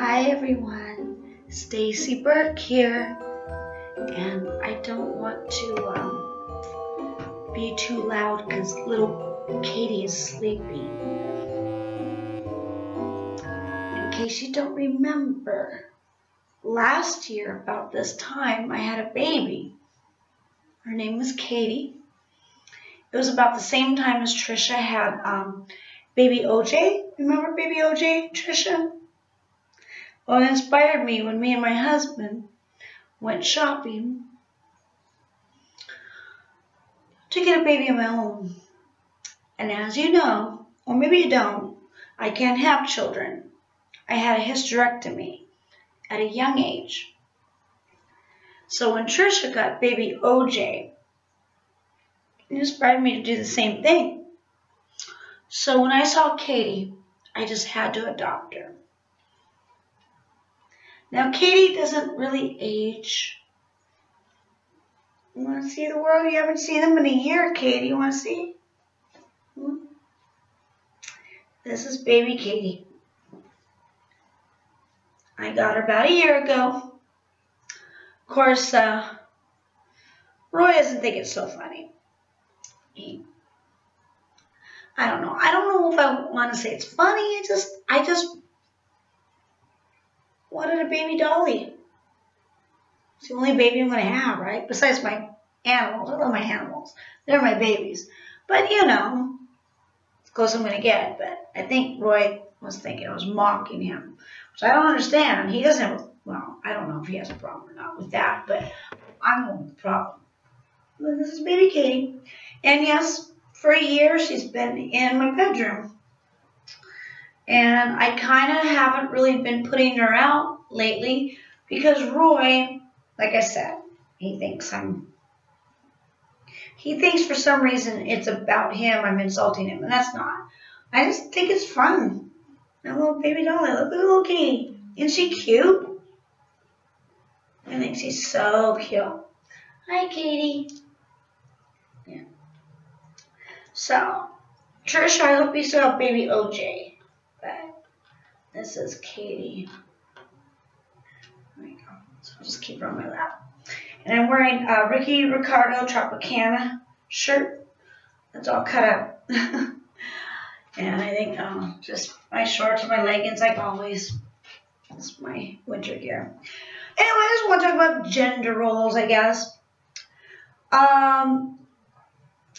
Hi everyone, Stacy Burke here, and I don't want to be too loud because little Katie is sleepy. In case you don't remember, last year about this time I had a baby. Her name was Katie. It was about the same time as Trisha had baby OJ. Remember baby OJ, Trisha? Well, it inspired me when me and my husband went shopping to get a baby of my own. And as you know, or maybe you don't, I can't have children. I had a hysterectomy at a young age. So when Trisha got baby OJ, it inspired me to do the same thing. So when I saw Katie, I just had to adopt her. Now, Katie doesn't really age. You want to see the world? You haven't seen them in a year, Katie. You want to see? This is baby Katie. I got her about a year ago. Of course, Roy doesn't think it's so funny. I don't know. I don't know if I want to say it's funny. I just wanted a baby dolly. It's the only baby I'm going to have, right? Besides my animals. I love my animals. They're my babies. But, you know, of course I'm going to get it. But I think Roy was thinking I was mocking him, which I don't understand. He doesn't have, well, I don't know if he has a problem or not with that, but I'm the one with the problem. But this is baby Katie. And yes, for a year she's been in my bedroom. And I kind of haven't really been putting her out lately because Roy, like I said, he thinks for some reason it's about him, I'm insulting him, and that's not. I just think it's fun. My little baby dolly, look at little Katie. Isn't she cute? I think she's so cute. Hi, Katie. Yeah. So, Trisha, I hope you still have baby OJ. But this is Katie. There we go. So I'll just keep her on my lap. And I'm wearing a Ricky Ricardo Tropicana shirt. That's all cut up. And I think just my shorts and my leggings, like always. That's my winter gear. Anyway, I just want to talk about gender roles, I guess. I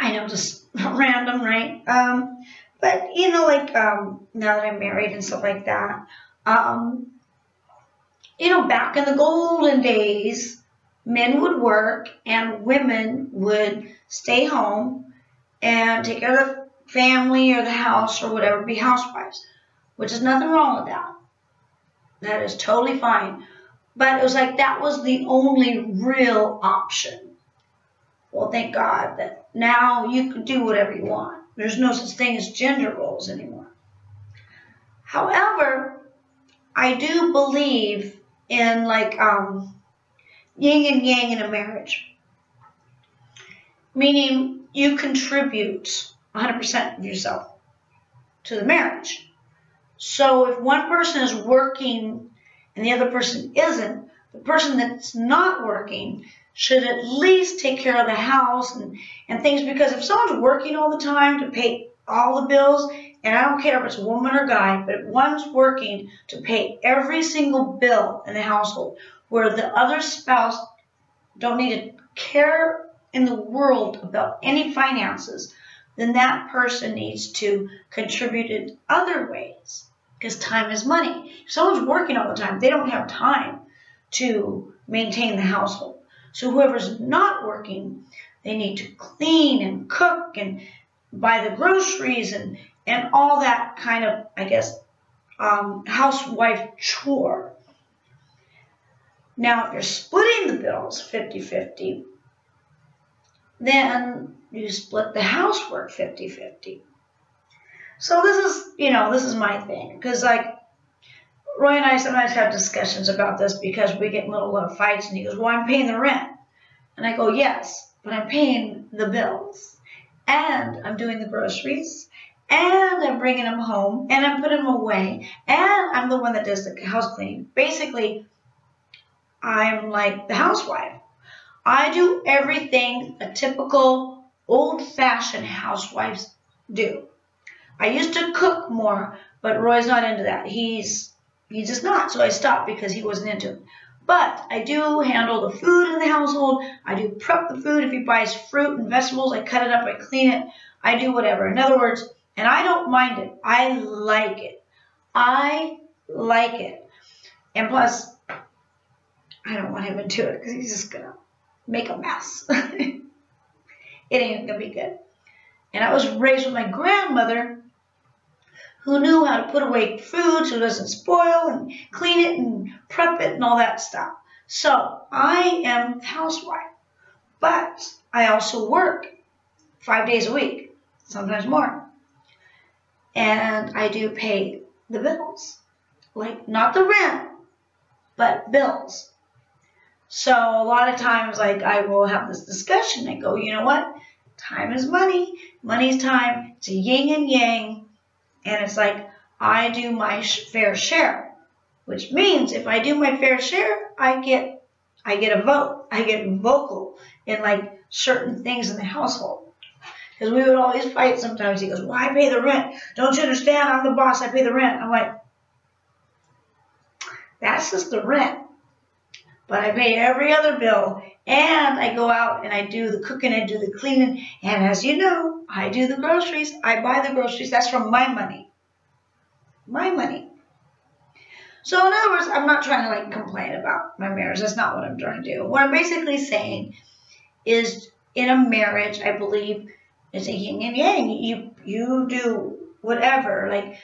know, just random, right? But, you know, like, now that I'm married and stuff like that, you know, back in the golden days, men would work and women would stay home and take care of the family or the house or whatever, be housewives, which is nothing wrong with that. That is totally fine. But it was like that was the only real option. Well, thank God that now you can do whatever you want. There's no such thing as gender roles anymore. However, I do believe in like yin and yang in a marriage. Meaning you contribute 100% of yourself to the marriage. So if one person is working and the other person isn't, the person that's not working should at least take care of the house and things, because if someone's working all the time to pay all the bills, and I don't care if it's a woman or guy, but if one's working to pay every single bill in the household where the other spouse don't need to care in the world about any finances, then that person needs to contribute in other ways because time is money. If someone's working all the time, they don't have time to maintain the household. So whoever's not working, they need to clean and cook and buy the groceries and all that kind of, I guess, housewife chore. Now, if you're splitting the bills 50-50, then you split the housework 50-50. So this is my thing, because like, Roy and I sometimes have discussions about this because we get in little fights, and he goes, well, I'm paying the rent. And I go, yes, but I'm paying the bills, and I'm doing the groceries, and I'm bringing them home, and I'm putting them away, and I'm the one that does the house cleaning. Basically, I'm like the housewife. I do everything a typical old-fashioned housewives do. I used to cook more, but Roy's not into that. He's just not, so I stopped because he wasn't into it. But I do handle the food in the household. I do prep the food. If he buys fruit and vegetables, I cut it up, I clean it, I do whatever. In other words, and I don't mind it. I like it. I like it. And plus, I don't want him into it because he's just going to make a mess. It ain't going to be good. And I was raised with my grandmother who knew how to put away food so it doesn't spoil and clean it and prep it and all that stuff. So I am housewife, but I also work 5 days a week, sometimes more. And I do pay the bills, like not the rent, but bills. So a lot of times, like, I will have this discussion. I go, you know what? Time is money. Money's time. It's a yin and yang. And it's like, I do my fair share, which means if I do my fair share, I get a vote. I get vocal in like certain things in the household. Because we would always fight sometimes. He goes, well, I pay the rent. Don't you understand? I'm the boss. I pay the rent. I'm like, that's just the rent. But I pay every other bill, and I go out and I do the cooking, I do the cleaning, and as you know, I do the groceries, I buy the groceries, that's from my money. My money. So in other words, I'm not trying to like complain about my marriage, that's not what I'm trying to do. What I'm basically saying is in a marriage, I believe it's a yin and yang. You do whatever, like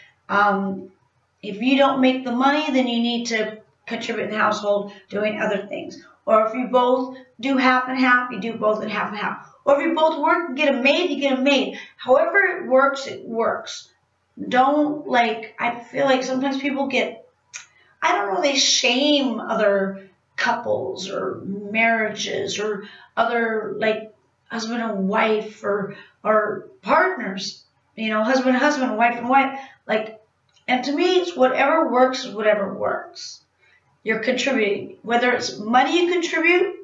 if you don't make the money, then you need to contribute in the household doing other things. Or if you both do half and half, you do both at half and half. Or if you both work and get a maid, you get a maid. However it works, it works. Don't, like, I feel like sometimes people get, I don't know, they shame other couples or marriages or other, like, husband and wife or partners. You know, husband and husband, wife and wife. Like, and to me, it's whatever works is whatever works. You're contributing, whether it's money you contribute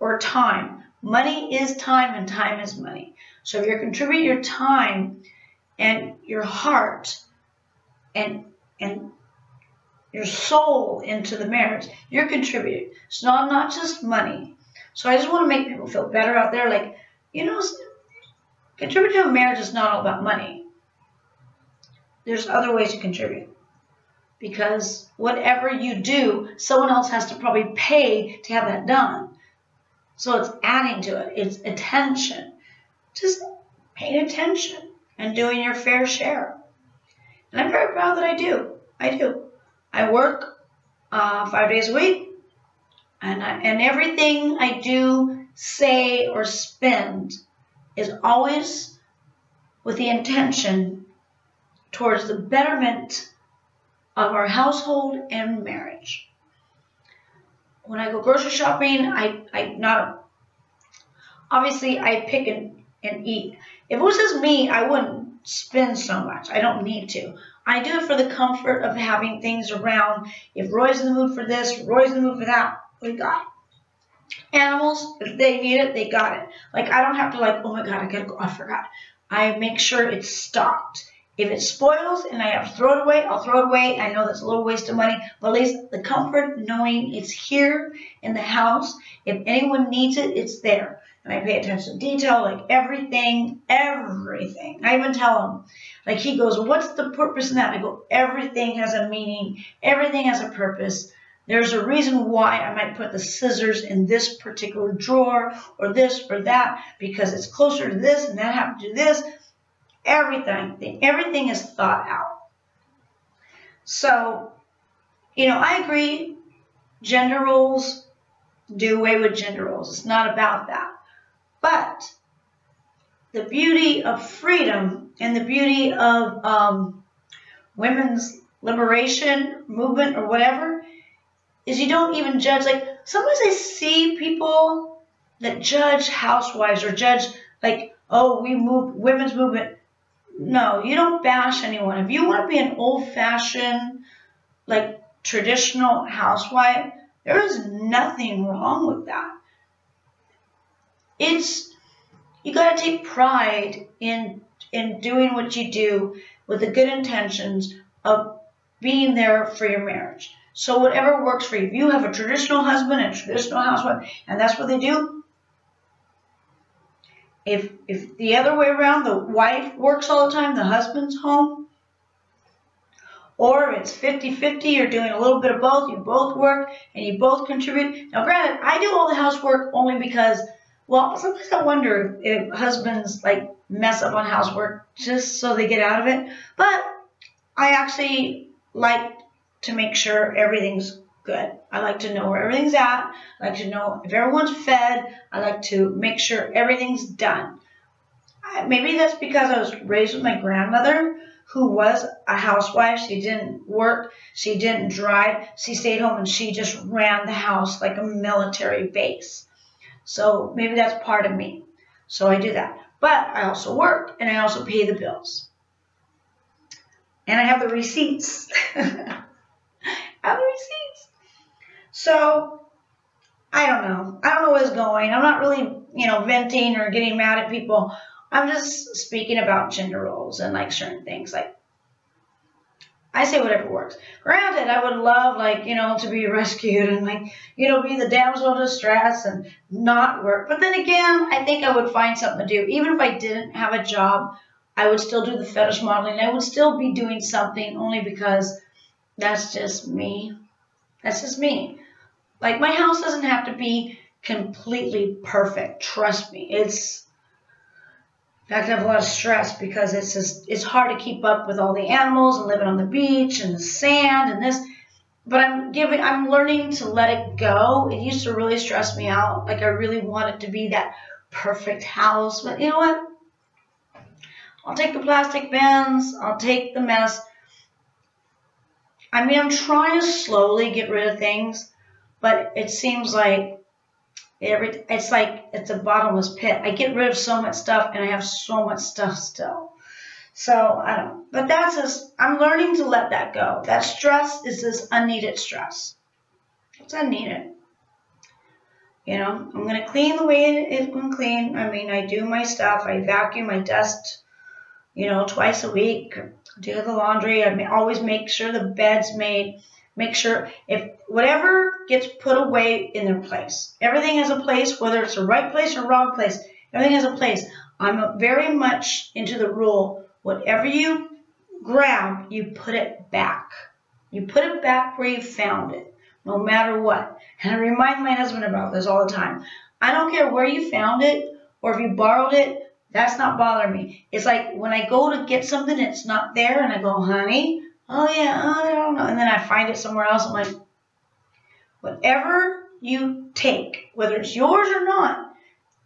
or time. Money is time and time is money. So if you're contributing your time and your heart and your soul into the marriage, you're contributing. It's not just money. So I just want to make people feel better out there. Like, you know, contributing to a marriage is not all about money. There's other ways to contribute. Because whatever you do, someone else has to probably pay to have that done. So it's adding to it. It's attention. Just paying attention and doing your fair share. And I'm very proud that I do. I do. I work 5 days a week. And everything I do, say, or spend is always with the intention towards the betterment of our household and marriage. When I go grocery shopping, obviously I pick and eat. If it was just me, I wouldn't spend so much. I don't need to. I do it for the comfort of having things around. If Roy's in the mood for this, Roy's in the mood for that, we got it. Animals, if they need it, they got it. Like, I don't have to like, oh my God, I gotta go, I forgot. I make sure it's stocked. If it spoils and I have to throw it away, I'll throw it away. I know that's a little waste of money, but at least the comfort knowing it's here in the house. If anyone needs it, it's there. And I pay attention to detail, like everything. I even tell him, like he goes, what's the purpose in that? I go, everything has a meaning. Everything has a purpose. There's a reason why I might put the scissors in this particular drawer or this or that because it's closer to this and that happened to this. Everything is thought out. So, you know, I agree, gender roles, do away with gender roles. It's not about that. But the beauty of freedom and the beauty of women's liberation movement or whatever is you don't even judge. Like, sometimes I see people that judge housewives or judge, like, oh, women's movement. No, you don't bash anyone. If you want to be an old-fashioned, like, traditional housewife, there is nothing wrong with that. It's, you got to take pride in doing what you do with the good intentions of being there for your marriage. So whatever works for you. If you have a traditional husband and a traditional housewife, and that's what they do, if the other way around, the wife works all the time, the husband's home, or it's 50-50, you're doing a little bit of both, you both work, and you both contribute. Now, granted, I do all the housework only because, well, sometimes I wonder if husbands, like, mess up on housework just so they get out of it. But I actually like to make sure everything's good. I like to know where everything's at. I like to know if everyone's fed. I like to make sure everything's done. Maybe that's because I was raised with my grandmother, who was a housewife. She didn't work. She didn't drive. She stayed home and she just ran the house like a military base. So maybe that's part of me. So I do that. But I also work and I also pay the bills. And I have the receipts. I have the receipts. So I don't know. I don't know what's going. I'm not really, venting or getting mad at people. I'm just speaking about gender roles and like certain things. Like, I say whatever works. Granted, I would love, like, to be rescued and, like, be the damsel in distress and not work. But then again, I think I would find something to do. Even if I didn't have a job, I would still do the fetish modeling. I would still be doing something only because that's just me. That's just me. Like, my house doesn't have to be completely perfect. Trust me. In fact, I have a lot of stress because it's hard to keep up with all the animals and living on the beach and the sand and this. But I'm learning to let it go. It used to really stress me out. Like, I really want it to be that perfect house. But you know what? I'll take the plastic bins. I'll take the mess. I mean, I'm trying to slowly get rid of things, but it seems like it's like it's a bottomless pit. I get rid of so much stuff and I have so much stuff still. So I don't, but that's just, I'm learning to let that go. That stress is this unneeded stress. It's unneeded. I'm going to clean the way it's been clean. I mean, I do my stuff. I vacuum, I dust, twice a week, do the laundry. I always make sure the bed's made. Make sure if whatever gets put away in their place. Everything has a place, whether it's the right place or wrong place. Everything has a place. I'm very much into the rule, whatever you grab, you put it back. You put it back where you found it, no matter what. And I remind my husband about this all the time. I don't care where you found it or if you borrowed it. That's not bothering me. It's like when I go to get something, it's not there, and I go, honey, oh yeah, I don't know. And then I find it somewhere else. I'm like, whatever you take, whether it's yours or not,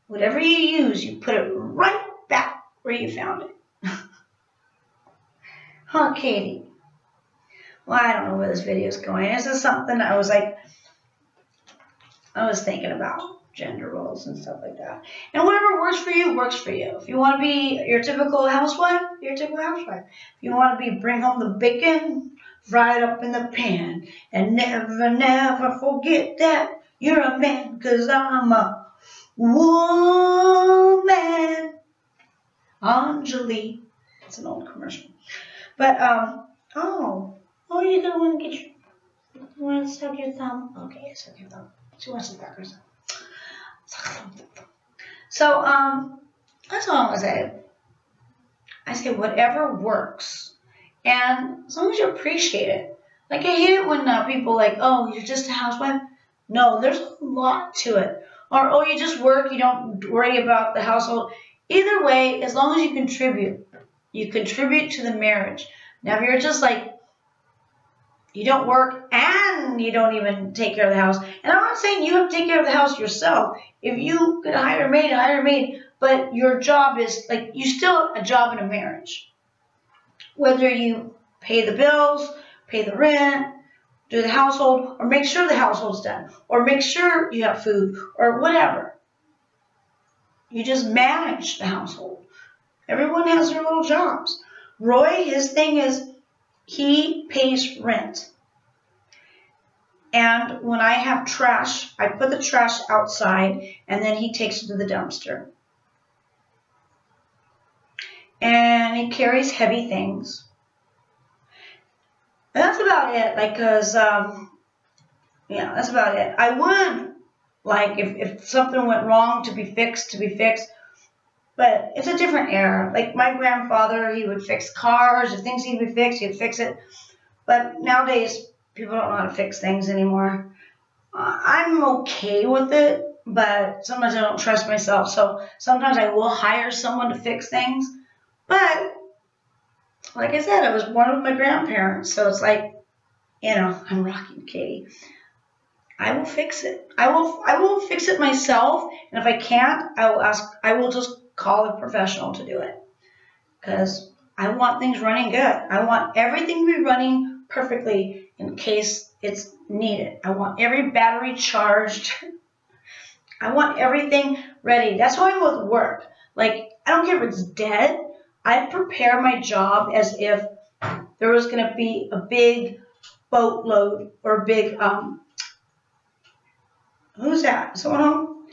whatever you use, you put it right back where you found it. Huh, Katie? Well, I don't know where this video is going. This is something I was thinking about. Gender roles and stuff like that. And whatever works for you, works for you. If you want to be your typical housewife, you're a typical housewife. If you want to be bring home the bacon, fry it up in the pan, and never, never forget that you're a man, because I'm a woman. Anjali. It's an old commercial. But, oh, you're going to want to get your, you want to suck your thumb? Okay, suck your thumb. She wants to suck her thumb. So, that's all I'm going to say. I say whatever works. And as long as you appreciate it. Like, I hate it when people like, oh, you're just a housewife. No, there's a lot to it. Or, oh, you just work, you don't worry about the household. Either way, as long as you contribute to the marriage. Now, if you're just like, you don't work and you don't even take care of the house. And I'm not saying you have to take care of the house yourself. If you could hire a maid, but your job is, like, you still have a job in a marriage. Whether you pay the bills, pay the rent, do the household, or make sure the household's done, or make sure you have food, or whatever. You just manage the household. Everyone has their little jobs. Roy, his thing is he pays rent. And when I have trash, I put the trash outside and then he takes it to the dumpster. And he carries heavy things. And that's about it, like, cause, yeah, that's about it. I would, like, if something went wrong, to be fixed, but it's a different era. Like, my grandfather, he would fix cars, if things need to be fixed, he'd fix it. But nowadays, people don't know how to fix things anymore. I'm okay with it, but sometimes I don't trust myself, so sometimes I will hire someone to fix things, but like I said, I was born with my grandparents, so it's like, you know, I'm rocking Katie. I will fix it. I will fix it myself, and if I can't, I will just call a professional to do it, because I want things running good. I want everything to be running perfectly in case it's needed. I want every battery charged. I want everything ready. That's why I'm with work. Like, I don't care if it's dead. I prepare my job as if there was going to be a big boatload or big, who's that? Someone home?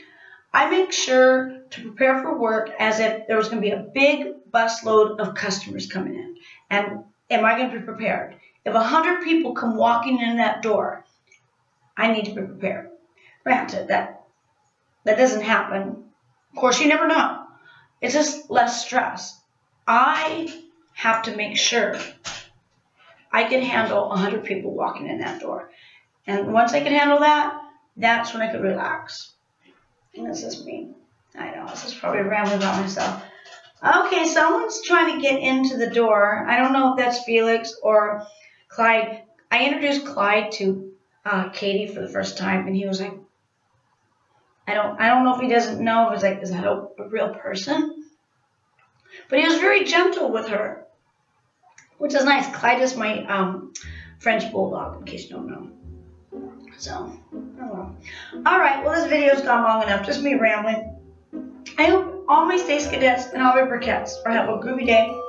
I make sure to prepare for work as if there was going to be a big busload of customers coming in. And am I going to be prepared? If 100 people come walking in that door, I need to be prepared. Granted, that doesn't happen. Of course, you never know. It's just less stress. I have to make sure I can handle 100 people walking in that door. And once I can handle that, that's when I could relax. And this is me. I know, this is probably rambling about myself. Okay, someone's trying to get into the door. I don't know if that's Felix or Clyde. I introduced Clyde to Katie for the first time, and he was like, I don't know if he doesn't know. If it's like, is that a real person? But he was very gentle with her, which is nice. Clyde is my French bulldog, in case you don't know. So, oh well. All right, well, this video's gone long enough. Just me rambling. I hope all my Stace cadets and all my briquettes have a groovy day.